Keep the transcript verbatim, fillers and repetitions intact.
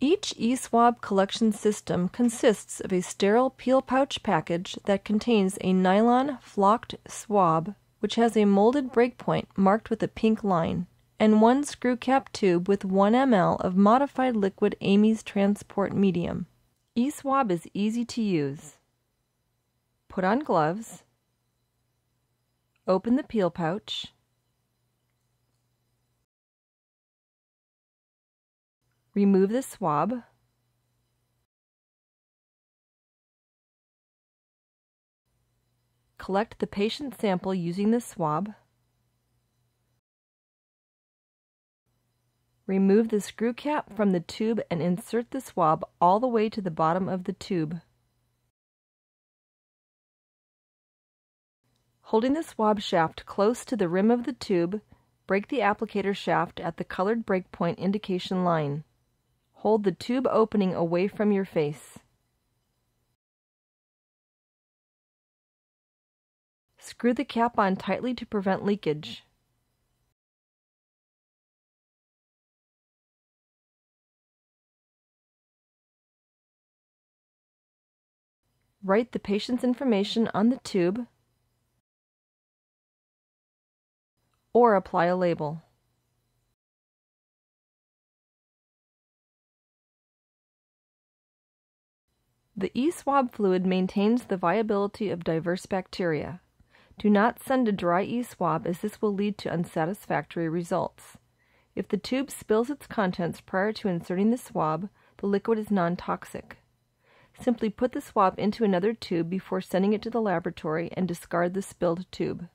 Each ESwab collection system consists of a sterile peel pouch package that contains a nylon flocked swab, which has a molded breakpoint marked with a pink line, and one screw cap tube with one milliliter of modified liquid Amies transport medium. ESwab is easy to use. Put on gloves, open the peel pouch, remove the swab, collect the patient sample using the swab, remove the screw cap from the tube and insert the swab all the way to the bottom of the tube. Holding the swab shaft close to the rim of the tube, break the applicator shaft at the colored breakpoint indication line. Hold the tube opening away from your face. Screw the cap on tightly to prevent leakage. Write the patient's information on the tube or apply a label. The ESwab fluid maintains the viability of diverse bacteria. Do not send a dry ESwab, as this will lead to unsatisfactory results. If the tube spills its contents prior to inserting the swab, the liquid is non-toxic. Simply put the swab into another tube before sending it to the laboratory and discard the spilled tube.